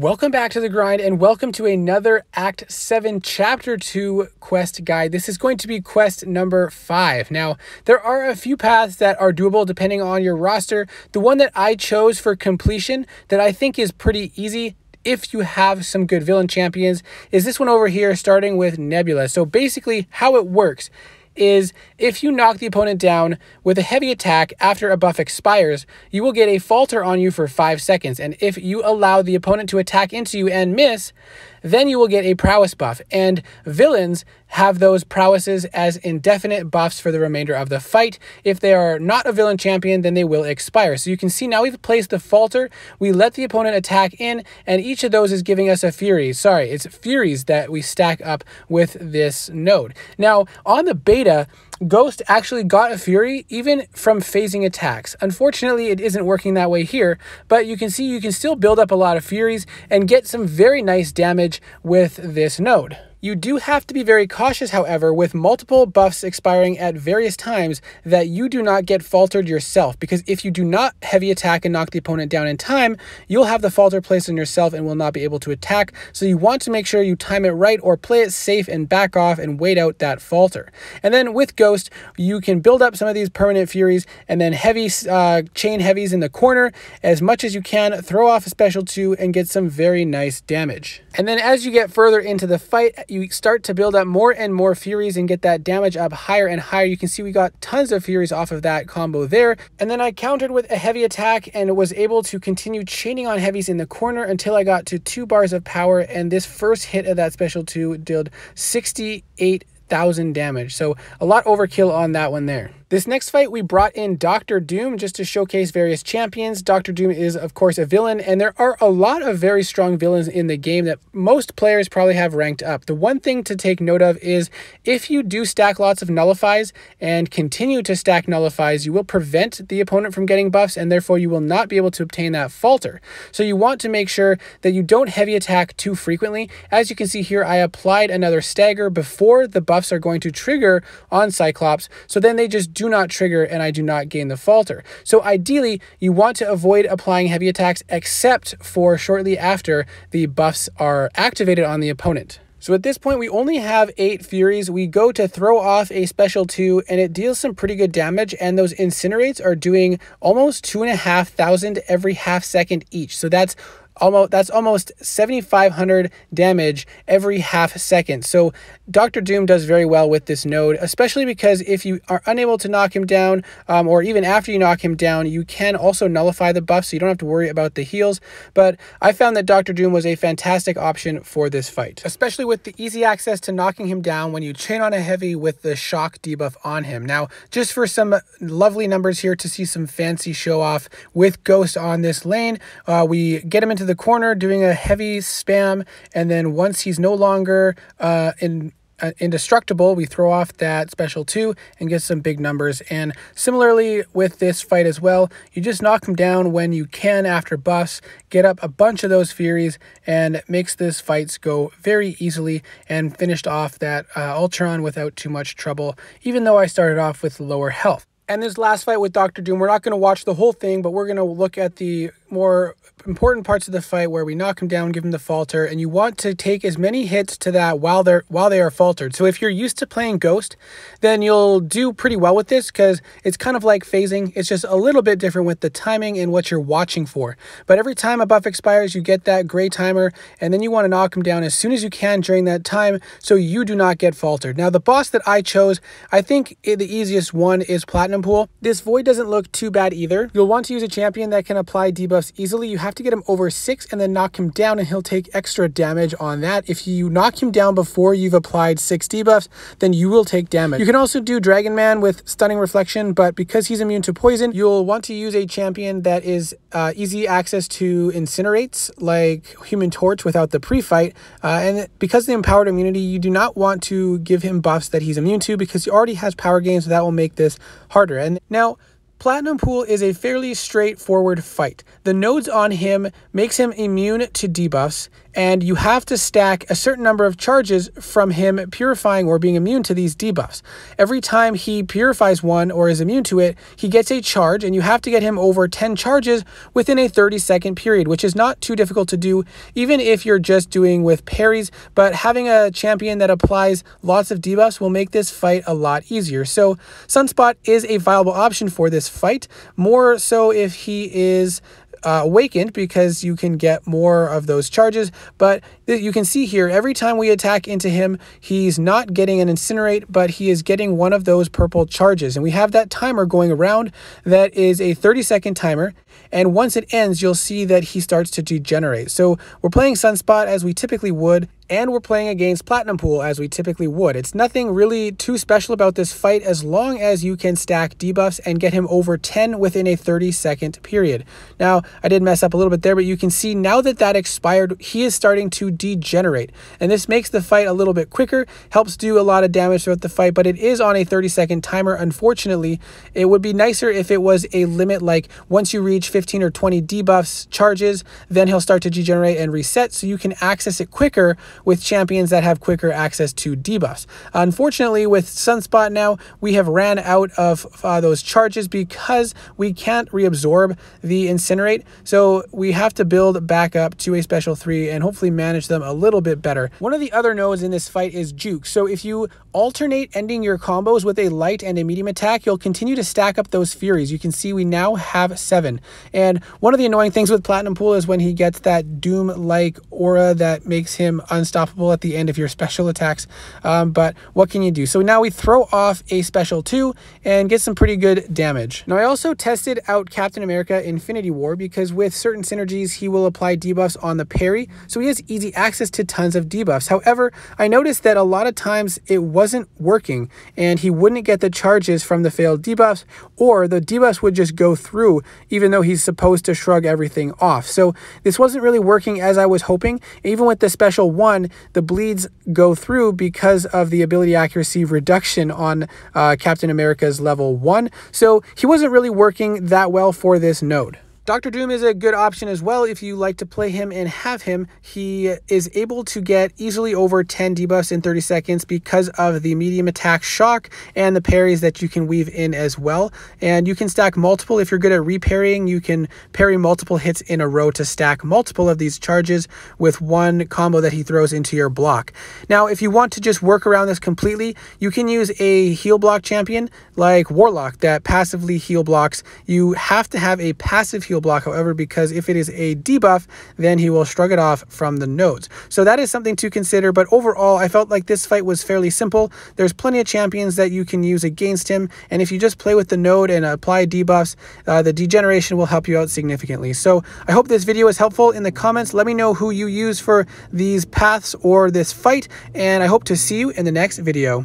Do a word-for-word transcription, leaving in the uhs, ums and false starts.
Welcome back to the grind and welcome to another Act seven Chapter two quest guide. This is going to be quest number five. Now, there are a few paths that are doable depending on your roster. The one that I chose for completion that I think is pretty easy if you have some good villain champions is this one over here, starting with Nebula. So basically how it works is if you knock the opponent down with a heavy attack after a buff expires, you will get a falter on you for five seconds. And if you allow the opponent to attack into you and miss, then you will get a prowess buff. And villains have those prowesses as indefinite buffs for the remainder of the fight. If they are not a villain champion, then they will expire. So you can see now we've placed the falter, we let the opponent attack in, and each of those is giving us a fury. Sorry, it's furies that we stack up with this node. Now, on the beta, Ghost actually got a fury even from phasing attacks. Unfortunately, it isn't working that way here, but you can see you can still build up a lot of furies and get some very nice damage with this node. You do have to be very cautious, however, with multiple buffs expiring at various times that you do not get faltered yourself, because if you do not heavy attack and knock the opponent down in time, you'll have the falter placed on yourself and will not be able to attack. So you want to make sure you time it right or play it safe and back off and wait out that falter. And then with Ghost, you can build up some of these permanent furies and then heavy uh, chain heavies in the corner as much as you can, throw off a special two and get some very nice damage. And then as you get further into the fight, you start to build up more and more furies and get that damage up higher and higher. You can see we got tons of furies off of that combo there. And then I countered with a heavy attack and was able to continue chaining on heavies in the corner until I got to two bars of power. And this first hit of that special two did sixty-eight thousand damage. So a lot overkill on that one there. This next fight, we brought in Doctor Doom just to showcase various champions. Doctor Doom is, of course, a villain, and there are a lot of very strong villains in the game that most players probably have ranked up. The one thing to take note of is if you do stack lots of nullifies and continue to stack nullifies, you will prevent the opponent from getting buffs, and therefore you will not be able to obtain that falter. So you want to make sure that you don't heavy attack too frequently. As you can see here, I applied another stagger before the buffs are going to trigger on Cyclops, so then they just do not trigger and I do not gain the falter. So ideally, you want to avoid applying heavy attacks except for shortly after the buffs are activated on the opponent. So at this point, we only have eight furies. We go to throw off a special two, and it deals some pretty good damage, and those incinerates are doing almost two and a half thousand every half second each. So that's Almost, that's almost seventy-five hundred damage every half second. So Doctor Doom does very well with this node, especially because if you are unable to knock him down, um, or even after you knock him down, you can also nullify the buff, so you don't have to worry about the heals. But I found that Doctor Doom was a fantastic option for this fight, especially with the easy access to knocking him down when you chain on a heavy with the shock debuff on him. Now, just for some lovely numbers here to see some fancy show off with Ghost on this lane, uh, we get him into the corner doing a heavy spam, and then once he's no longer uh in uh, indestructible, we throw off that special two and get some big numbers. And similarly with this fight as well, you just knock him down when you can after buffs, get up a bunch of those furies, and it makes this fights go very easily, and finished off that uh, Ultron without too much trouble, even though I started off with lower health. And this last fight with Doctor Doom, we're not going to watch the whole thing, but we're going to look at the more important parts of the fight where we knock him down, give him the falter, and you want to take as many hits to that while they're while they are faltered. So if you're used to playing Ghost, then you'll do pretty well with this, because it's kind of like phasing. It's just a little bit different with the timing and what you're watching for. But every time a buff expires, you get that gray timer, and then you want to knock him down as soon as you can during that time so you do not get faltered. Now, the boss that I chose, I think the easiest one is Platinum Pool. This Void doesn't look too bad either. You'll want to use a champion that can apply debuff easily. You have to get him over six and then knock him down, and he'll take extra damage on that. If you knock him down before you've applied six debuffs, then you will take damage. You can also do Dragon Man with Stunning Reflection, but because he's immune to poison, you'll want to use a champion that is uh, easy access to incinerates, like Human Torch without the pre-fight. Uh, and because of the empowered immunity, you do not want to give him buffs that he's immune to, because he already has power gain, so that will make this harder. And now Platinum Pool is a fairly straightforward fight. The nodes on him makes him immune to debuffs, and you have to stack a certain number of charges from him purifying or being immune to these debuffs. Every time he purifies one or is immune to it, he gets a charge, and you have to get him over ten charges within a thirty second period, which is not too difficult to do, even if you're just doing with parries, but having a champion that applies lots of debuffs will make this fight a lot easier. So Sunspot is a viable option for this fight, more so if he is uh, awakened, because you can get more of those charges. But you can see here, every time we attack into him, he's not getting an incinerate, but he is getting one of those purple charges, and we have that timer going around. That is a thirty second timer, and once it ends, you'll see that he starts to degenerate. So we're playing Sunspot as we typically would, and we're playing against Platinum Pool as we typically would. It's nothing really too special about this fight, as long as you can stack debuffs and get him over ten within a thirty second period. Now, I did mess up a little bit there, but you can see now that that expired, he is starting to degenerate. And this makes the fight a little bit quicker, helps do a lot of damage throughout the fight, but it is on a thirty second timer, unfortunately. It would be nicer if it was a limit, like once you reach fifteen or twenty debuffs charges, then he'll start to degenerate and reset, so you can access it quicker with champions that have quicker access to debuffs. Unfortunately, with Sunspot now, we have ran out of uh, those charges because we can't reabsorb the incinerate, so we have to build back up to a special three and hopefully manage them a little bit better. One of the other nodes in this fight is Juke, so if you alternate ending your combos with a light and a medium attack, you'll continue to stack up those furies. You can see we now have seven, and one of the annoying things with Platinum Pool is when he gets that Doom-like aura that makes him unstoppable at the end of your special attacks, um, but what can you do? So now we throw off a special two and get some pretty good damage. Now I also tested out Captain America Infinity War, because with certain synergies he will apply debuffs on the parry, so he has easy access to tons of debuffs. However, I noticed that a lot of times it wasn't working, and he wouldn't get the charges from the failed debuffs, or the debuffs would just go through even though he's supposed to shrug everything off. So this wasn't really working as I was hoping. Even with the special one, the bleeds go through because of the ability accuracy reduction on uh, Captain America's level one. So he wasn't really working that well for this node. Doctor Doom is a good option as well if you like to play him and have him. He is able to get easily over ten debuffs in thirty seconds because of the medium attack shock and the parries that you can weave in as well. And you can stack multiple. If you're good at reparrying, you can parry multiple hits in a row to stack multiple of these charges with one combo that he throws into your block. Now, if you want to just work around this completely, you can use a heal block champion like Warlock that passively heal blocks. You have to have a passive heal block, however, because if it is a debuff, then he will shrug it off from the nodes. So that is something to consider, but overall I felt like this fight was fairly simple. There's plenty of champions that you can use against him, and if you just play with the node and apply debuffs, uh, the degeneration will help you out significantly. So I hope this video is helpful. In the comments, let me know who you use for these paths or this fight, and I hope to see you in the next video.